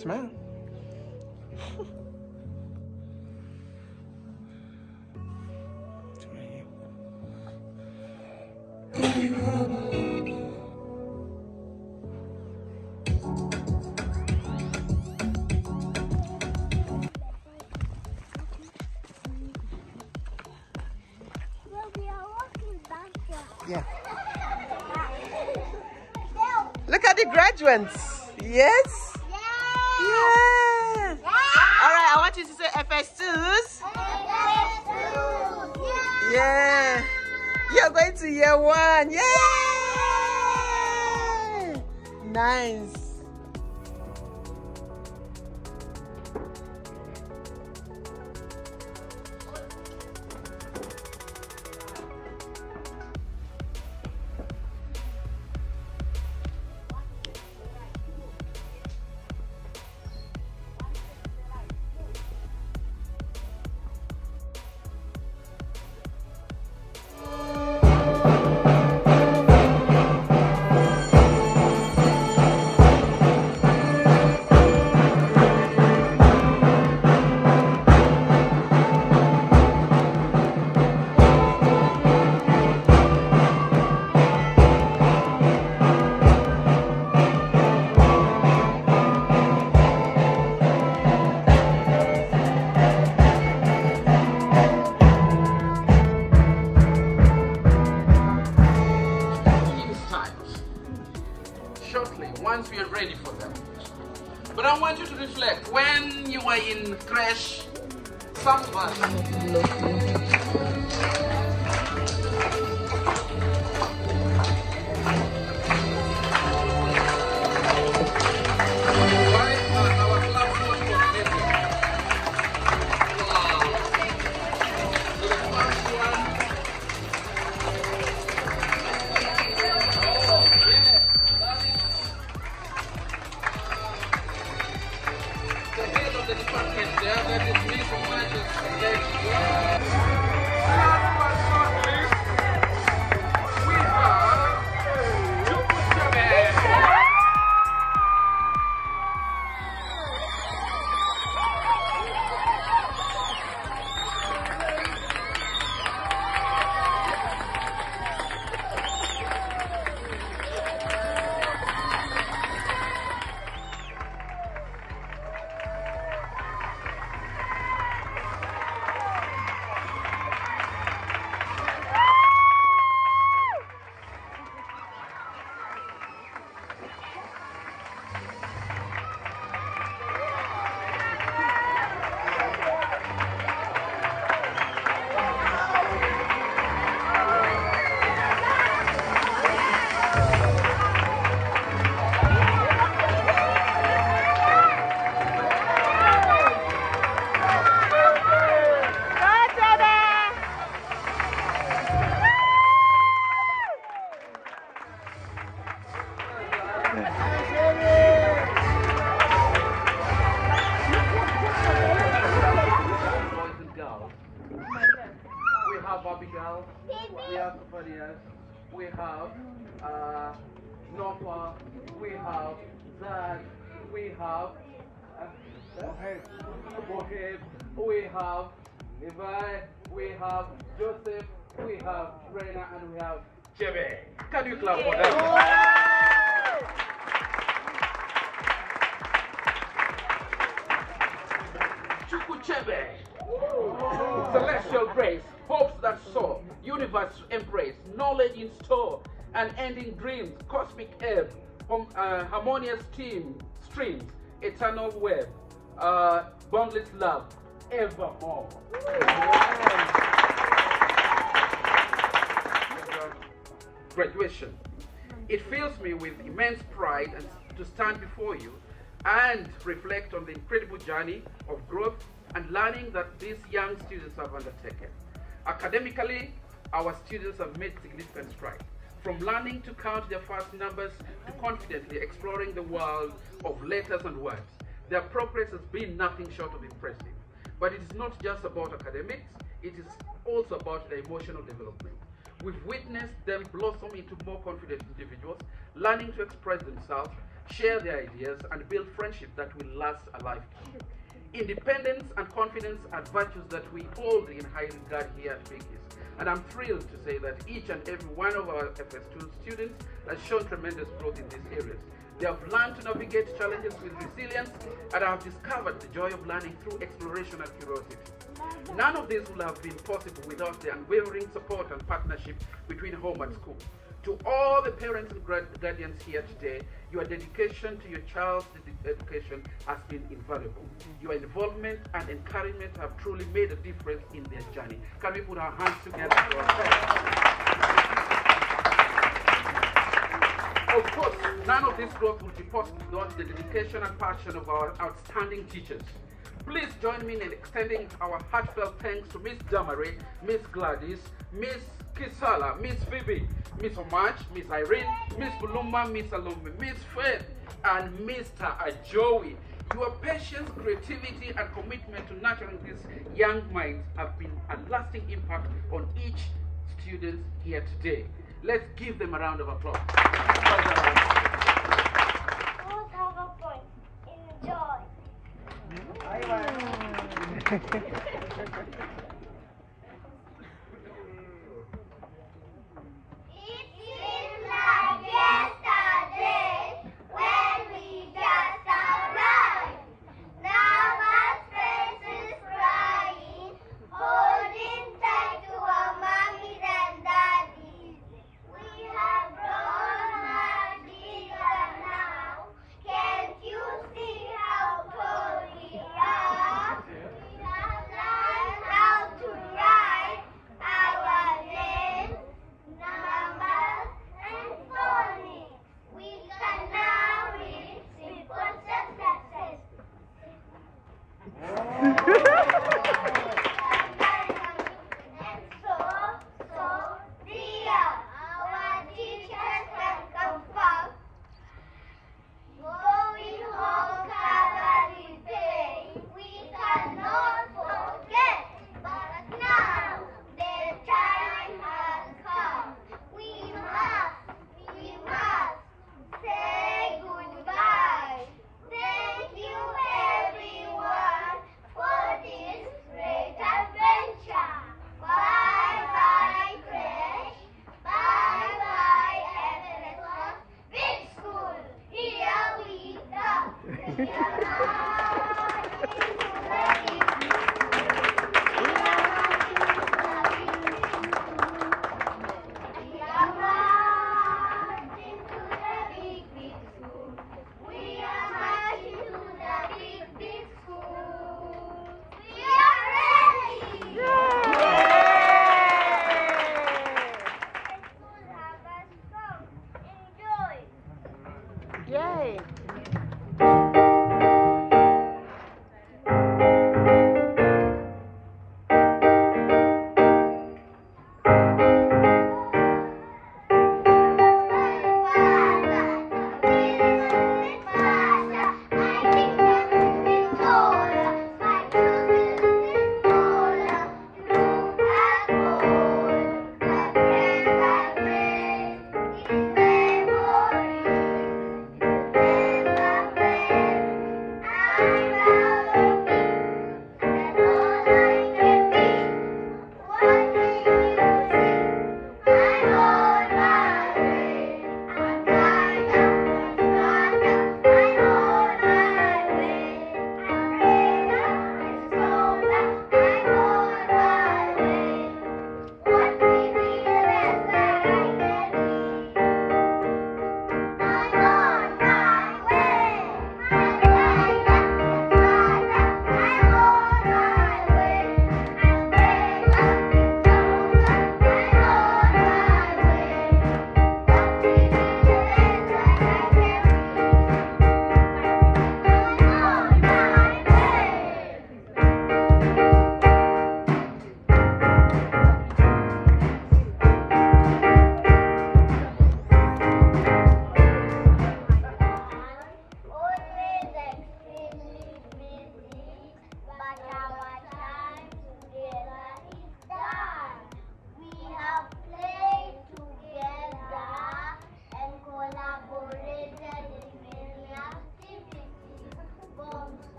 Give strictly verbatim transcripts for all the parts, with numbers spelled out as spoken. Smile. Yes. Yes. Yeah. Yeah. All right, I want you to say F S twos. F S twos. Yeah. Yeah. You're going to year one. Yeah. Yeah. Nice. Chebe. Can you clap for them? Chuku Chebe. Celestial grace, hopes that soar, universe embrace, knowledge in store, unending dreams, cosmic ebb, hum, uh, harmonious team, streams, eternal web, uh, boundless love, evermore. Graduation. It fills me with immense pride and to stand before you and reflect on the incredible journey of growth and learning that these young students have undertaken. Academically, our students have made significant strides, from learning to count their first numbers to confidently exploring the world of letters and words. Their progress has been nothing short of impressive. But it is not just about academics, it is also about their emotional development. We've witnessed them blossom into more confident individuals, learning to express themselves, share their ideas, and build friendships that will last a lifetime. Independence and confidence are virtues that we hold in high regard here at Vicky's, and I'm thrilled to say that each and every one of our F S two students has shown tremendous growth in these areas. They have learned to navigate challenges with resilience and have discovered the joy of learning through exploration and curiosity. None of this would have been possible without the unwavering support and partnership between home and school. To all the parents and guardians here today, your dedication to your child's education has been invaluable. Your involvement and encouragement have truly made a difference in their journey. Can we put our hands together for our parents? Of course, none of this growth would be possible without the dedication and passion of our outstanding teachers. Please join me in extending our heartfelt thanks to Miss Damari, Miss Gladys, Miss Kisala, Miss Phoebe, Miss O'March, Miss Irene, Miss Buluma, Miss Alumi, Miss Faith, and Mister Ajowi. Your patience, creativity, and commitment to nurturing these young minds have been a lasting impact on each student here today. Let's give them a round of applause. Don't have a point. Enjoy. Bye-bye.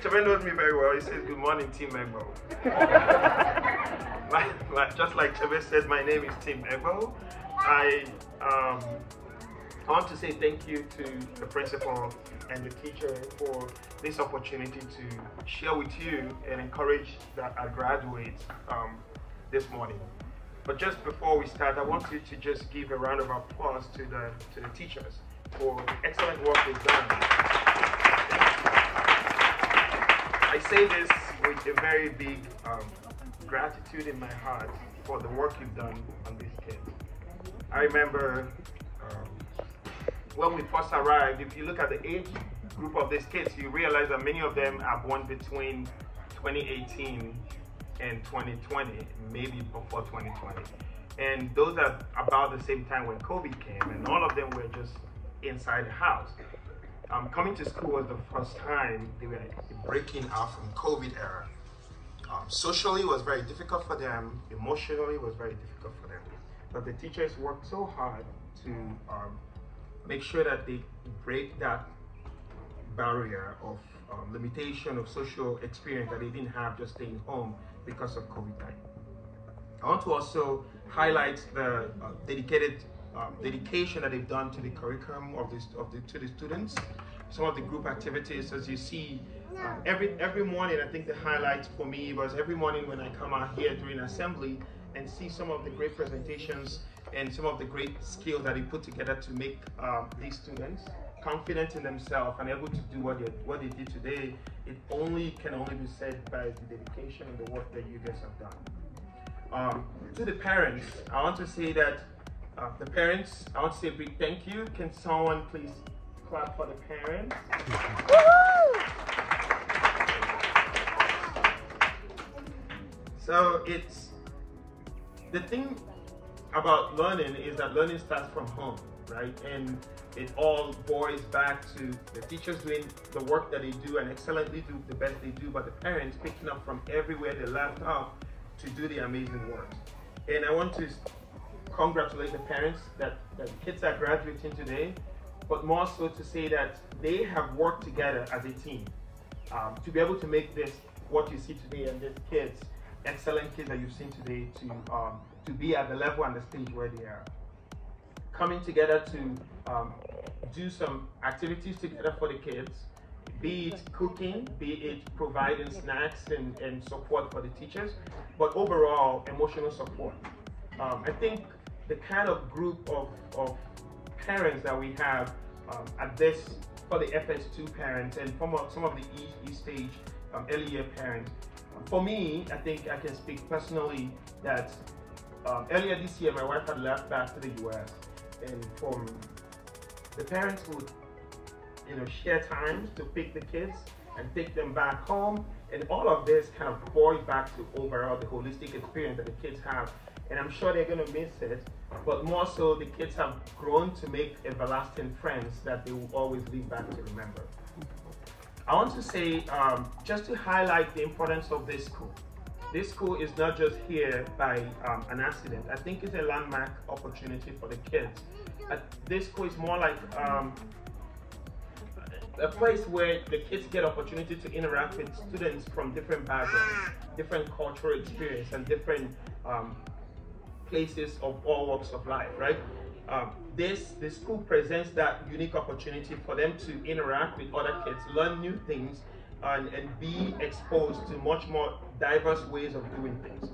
Chebe knows me very well. He says, "Good morning, Team Egbo." Just like Chebe said, my name is Team Egbo. I, um, I want to say thank you to the principal and the teacher for this opportunity to share with you and encourage that our graduates um, this morning. But just before we start, I want you to just give a round of applause to the, to the teachers for the excellent work they've done. I say this with a very big um, gratitude in my heart for the work you've done on these kids. I remember um, when we first arrived, if you look at the age group of these kids, you realize that many of them are born between twenty eighteen and twenty twenty, maybe before twenty twenty. And those are about the same time when COVID came, and all of them were just inside the house. Um, coming to school was the first time they were breaking out from COVID era. Um, socially, it was very difficult for them. Emotionally, it was very difficult for them. But the teachers worked so hard to um, make sure that they break that barrier of um, limitation of social experience that they didn't have just staying home because of COVID time. I want to also highlight the uh, dedicated Um, dedication that they've done to the curriculum of this of the to the students. Some of the group activities, as you see, uh, every every morning. I think the highlight for me was every morning when I come out here during assembly and see some of the great presentations and some of the great skills that they put together to make um, these students confident in themselves and able to do what they what they did today. It only can only be said by the dedication and the work that you guys have done. Um, to the parents, I want to say that. Uh, the parents, I want to say a big thank you. Can someone please clap for the parents? So it's, the thing about learning is that learning starts from home, right? And it all boils back to the teachers doing the work that they do and excellently do the best they do, but the parents picking up from everywhere they left off to do the amazing work. And I want to congratulate the parents that, that the kids are graduating today, but more so to say that they have worked together as a team um, to be able to make this what you see today and these kids excellent kids that you've seen today to um, to be at the level and the stage where they are. Coming together to um, do some activities together for the kids, be it cooking, be it providing snacks and, and support for the teachers, but overall emotional support. Um, I think the kind of group of, of parents that we have um, at this, for the F S two parents and from some of the E, e stage um, early year parents, for me, I think I can speak personally that um, earlier this year, my wife had left back to the U S, and from the parents would, you know, share times to pick the kids and take them back home, and all of this kind of boiled back to overall the holistic experience that the kids have. And I'm sure they're going to miss it, but more so the kids have grown to make everlasting friends that they will always leave back to remember. I want to say, um, just to highlight the importance of this school. This school is not just here by um, an accident. I think it's a landmark opportunity for the kids. Uh, this school is more like um, a place where the kids get opportunity to interact with students from different backgrounds, different cultural experience, and different um, places of all walks of life, right? Um, this the school presents that unique opportunity for them to interact with other kids, learn new things, and, and be exposed to much more diverse ways of doing things.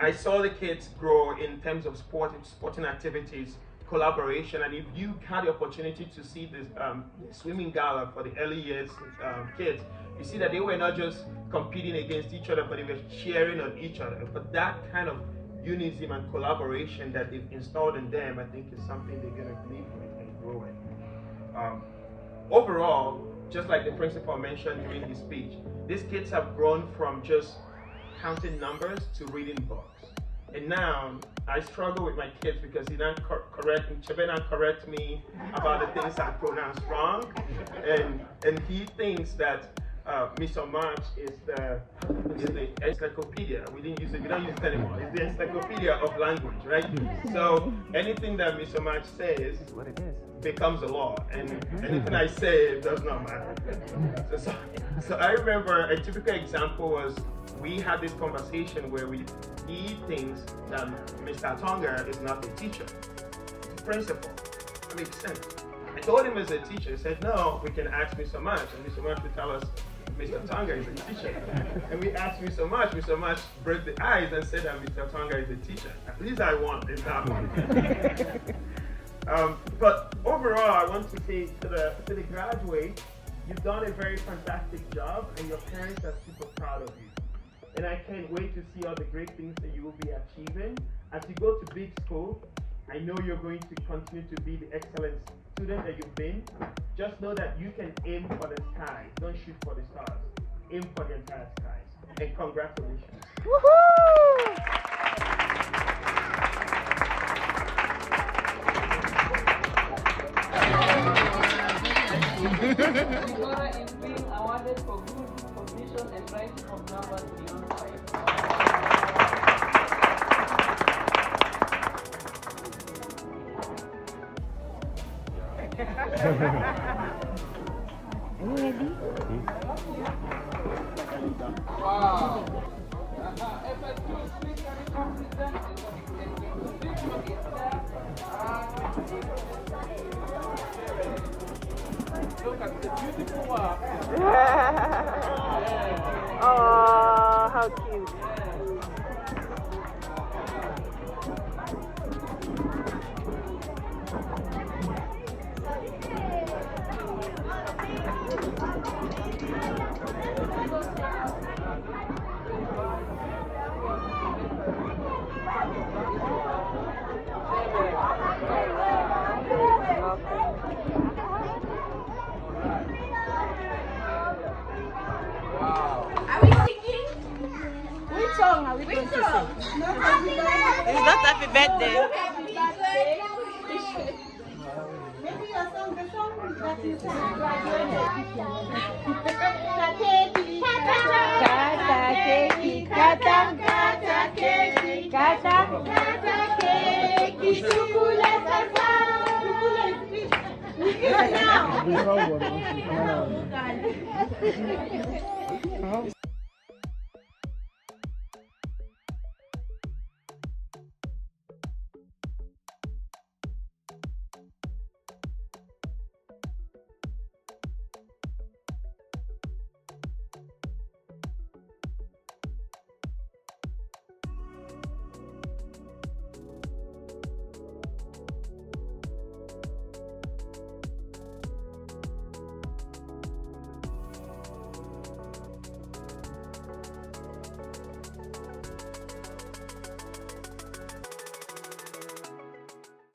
I saw the kids grow in terms of sport, sporting activities, collaboration, and if you had the opportunity to see this um, swimming gala for the early years um, kids, you see that they were not just competing against each other, but they were cheering on each other. But that kind of unionism and collaboration that they've installed in them, I think, is something they're going to live with and grow with. Um, overall, just like the principal mentioned during his speech, these kids have grown from just counting numbers to reading books. And now I struggle with my kids because he not cor correct, Chebe not correct me about the things I pronounce wrong, and and he thinks that Uh, Mister March is the, is the encyclopedia. We didn't use it. We don't use it anymore. It's the encyclopedia of language, right? So anything that Mister March says is what it is. Becomes a law, and anything I say does not matter. So, so, so I remember a typical example was we had this conversation where we he thinks that Mister Tonga is not a teacher, he's a principal. That makes sense. I told him as a teacher. He said, "No, we can ask Mister March, and Mister March would tell us." Mister Tonga is a teacher. And we asked Mister March, Mister March broke the ice and said that Mister Tonga is a teacher. At least I want this happen. um, but overall, I want to say to the, to the graduates, you've done a very fantastic job and your parents are super proud of you. And I can't wait to see all the great things that you will be achieving. As you go to big school, I know you're going to continue to be the excellent student that you've been. Just know that you can aim for the sky. Don't shoot for the stars. Aim for the entire skies. And congratulations. Woohoo! Laura is being awarded for good position and ranking of numbers beyond five. Are you ready? Wow! Look at the beautiful one. Oh, how cute.